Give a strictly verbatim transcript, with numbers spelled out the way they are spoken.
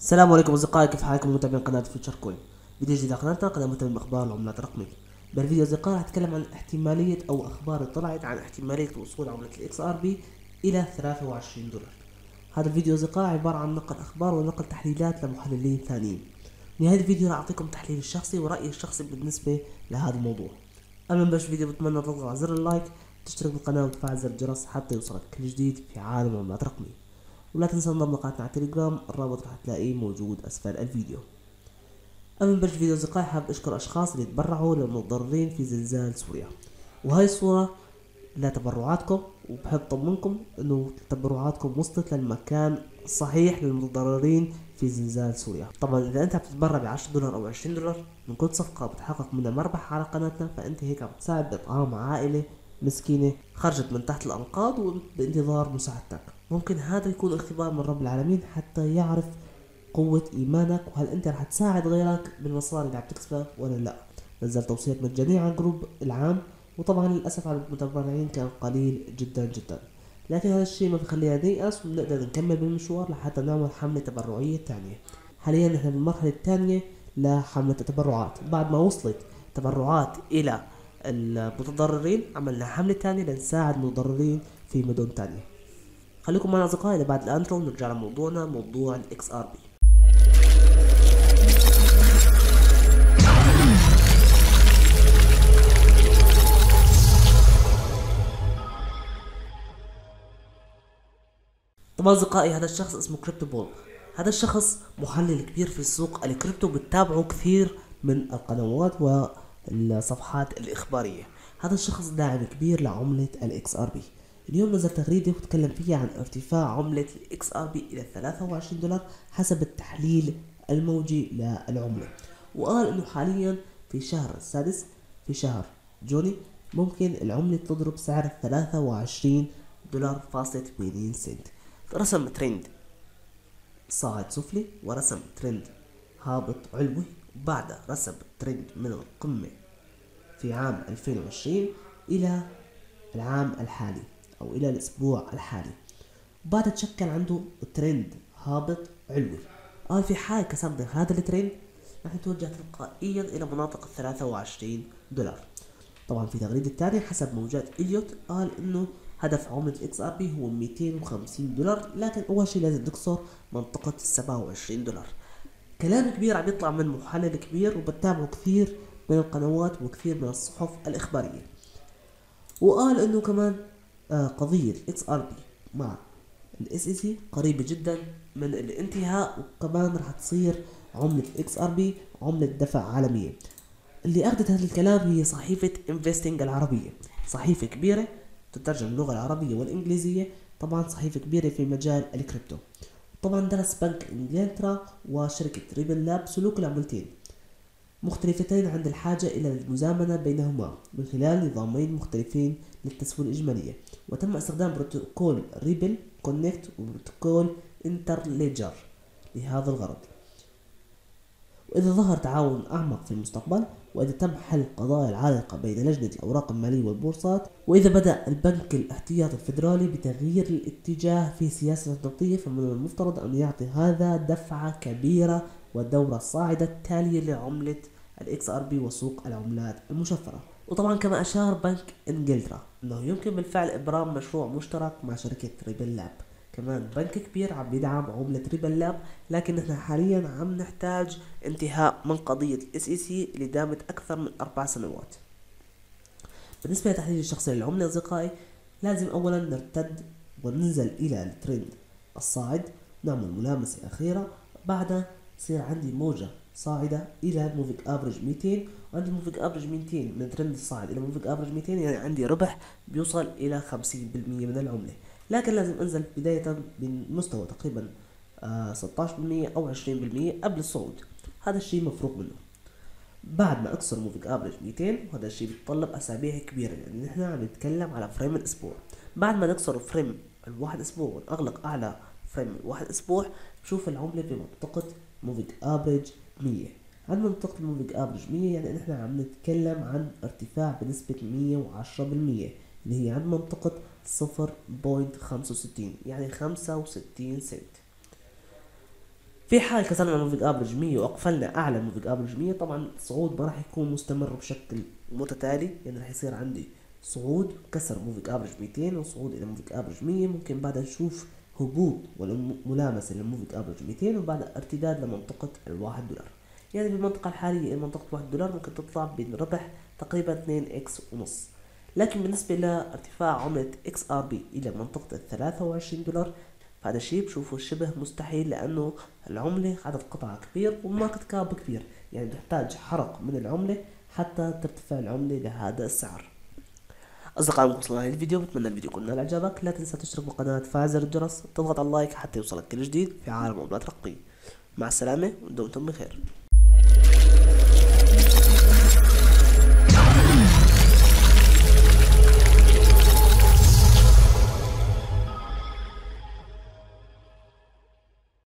السلام عليكم اصدقائي، كيف حالكم متابعين قناه فيوتشر كوين؟ فيديو جديد على قناتنا، قناه مهتمه باخبار العملات الرقميه. بالفيديو اصدقائي راح اتكلم عن احتماليه او اخبار طلعت عن احتماليه وصول عمله الاكس ار بي الى ثلاثة وعشرين دولار. هذا الفيديو اصدقائي عباره عن نقل اخبار ونقل تحليلات لمحللين ثانيين. نهايه الفيديو راح اعطيكم تحليلي الشخصي ورايي الشخصي بالنسبه لهذا الموضوع. اما باش الفيديو بتمنى تضغط على زر اللايك، تشترك بالقناه وتفعل زر الجرس حتى يوصلك كل جديد في عالم العملات الرقميه. ولا تنسى انضم لقناتنا على تليجرام، الرابط راح تلاقيه موجود اسفل الفيديو. قبل ما نبلش الفيديو اصدقائي حاب اشكر اشخاص اللي تبرعوا للمتضررين في زلزال سوريا، وهاي الصورة لتبرعاتكم، وبحب اطمنكم انه تبرعاتكم وصلت للمكان الصحيح للمتضررين في زلزال سوريا. طبعا اذا انت بتتبرع ب عشرة دولار او عشرين دولار من كل صفقة بتحقق منها مربح على قناتنا، فانت هيك عم تساعد باطعام عائلة مسكينة خرجت من تحت الانقاض وبانتظار مساعدتك. ممكن هذا يكون اختبار من رب العالمين حتى يعرف قوة إيمانك، وهل أنت رح تساعد غيرك بالمصاري اللي عم تكسبها ولا لا. نزل توصيات مجانية على جروب العام، وطبعا للأسف على المتبرعين كان قليل جدا جدا، لكن هذا الشيء ما بخلينا نيأس وبنقدر نكمل بالمشوار لحتى نعمل حملة تبرعية ثانية. حاليا نحن بالمرحلة الثانية لحملة التبرعات، بعد ما وصلت تبرعات إلى المتضررين عملنا حملة ثانية لنساعد المتضررين في مدن ثانية. خليكم معنا اصدقائي لبعد الانترو ونرجع لموضوعنا، موضوع الاكس ار بي. طبعا اصدقائي هذا الشخص اسمه كريبتو بول، هذا الشخص محلل كبير في السوق الكريبتو، بتتابعه كثير من القنوات والصفحات الاخباريه. هذا الشخص داعم كبير لعمله الاكس ار بي. اليوم نزل تغريدة وتكلم فيها عن ارتفاع عملة الاكس ار بي الى ثلاثة وعشرين دولار حسب التحليل الموجي للعملة، وقال انه حاليا في شهر السادس في شهر جوني ممكن العملة تضرب سعر ثلاثة وعشرين دولار فاصلة ثمانين سنت. رسم ترند صاعد سفلي ورسم ترند هابط علوي، وبعدها رسم ترند من القمة في عام ألفين وعشرين الى العام الحالي او الى الاسبوع الحالي، وبعدها تشكل عنده ترند هابط علوي. قال في حال كسرنا هذا الترند رح نتوجه تلقائيا الى مناطق ال ثلاثة وعشرين دولار. طبعا في تغريده ثانيه حسب موجات اليوت قال انه هدف عمله الاكس ار بي هو مئتين وخمسين دولار، لكن اول شيء لازم نكسر منطقه ال سبعة وعشرين دولار. كلام كبير عم يطلع من محلل كبير وبتابعه كثير من القنوات وكثير من الصحف الاخباريه، وقال انه كمان قضية اكس ار بي مع الاس اي سي قريبة جدا من الانتهاء، وكمان رح تصير عملة اكس ار بي عملة دفع عالمية. اللي اخذت هذا الكلام هي صحيفة انفستنج العربية، صحيفة كبيرة تترجم اللغة العربية والانجليزية، طبعا صحيفة كبيرة في مجال الكريبتو. طبعا درس بنك انجلترا وشركة ريبل لاب سلوك العملتين مختلفتين عند الحاجة إلى المزامنة بينهما من خلال نظامين مختلفين للتسوية الإجمالية، وتم استخدام بروتوكول ريبل كونكت وبروتوكول انترليجر لهذا الغرض. وإذا ظهر تعاون أعمق في المستقبل، وإذا تم حل القضايا العالقة بين لجنة الأوراق المالية والبورصات، وإذا بدأ البنك الاحتياطي الفيدرالي بتغيير الاتجاه في سياسة النقدية، فمن المفترض أن يعطي هذا دفعة كبيرة والدورة الصاعدة التالية لعملة الاكس ار بي وسوق العملات المشفرة. وطبعا كما أشار بنك انجلترا أنه يمكن بالفعل إبرام مشروع مشترك مع شركة ريبل لاب. كمان بنك كبير عم يدعم عملة ريبل لاب، لكن نحن حاليا عم نحتاج انتهاء من قضية الاس اي سي اللي دامت أكثر من أربع سنوات. بالنسبة لتحليل الشخصي للعملة أصدقائي، لازم أولا نرتد وننزل إلى الترند الصاعد، نعمل ملامسة أخيرة، بعدها صير عندي موجة صاعدة إلى موفينج أفريج مئتين، وعندي موفينج أفريج مئتين من الترند الصاعد إلى موفينج أفريج مئتين، يعني عندي ربح بيوصل إلى خمسين بالمئة من العملة، لكن لازم أنزل بداية بمستوى تقريبا آه ستة عشر بالمئة أو عشرين بالمئة قبل الصعود. هذا الشيء مفروغ منه. بعد ما أكسر موفينج أفريج مئتين، وهذا الشيء بيتطلب أسابيع كبيرة لأن نحن عم نتكلم على فريم الأسبوع. بعد ما نكسر فريم الواحد أسبوع ونغلق أعلى فريم الواحد أسبوع، بشوف العملة في منطقة موفينج افريج مئة. عند منطقة الموفينج افريج مئة يعني نحن عم نتكلم عن ارتفاع بنسبة مئة وعشرة بالمئة اللي هي عند منطقة صفر فاصلة خمسة وستين، يعني خمسة وستين سنت. في حال كسرنا موفينج افريج مية واقفلنا اعلى موفينج افريج مية، طبعا الصعود ما راح يكون مستمر بشكل متتالي، يعني راح يصير عندي صعود كسر موفينج افريج مئتين وصعود الى موفينج افريج مية، ممكن بعدها نشوف هبوط ولا ملامسه للموفينج افريج مئتين وبعدها ارتداد لمنطقه الواحد دولار. يعني بالمنطقه الحاليه منطقه واحد دولار ممكن تطلع بربح تقريبا اثنين اكس ونص. لكن بالنسبه لارتفاع عمله اكس ار بي الى منطقه الثلاثة وعشرين دولار، هذا الشيء بشوفه شبه مستحيل، لانه العمله عدد قطع كبير وماركت كاب كبير، يعني تحتاج حرق من العمله حتى ترتفع العمله لهذا السعر. اصدقائي وصلنا للفيديو، بتمنى الفيديو يكون نال اعجابك، لا تنسى تشترك بالقناه وتفعل زر الجرس وتضغط على اللايك حتى يوصلك كل جديد في عالم العملات الرقميه. مع السلامه ودمتم بخير.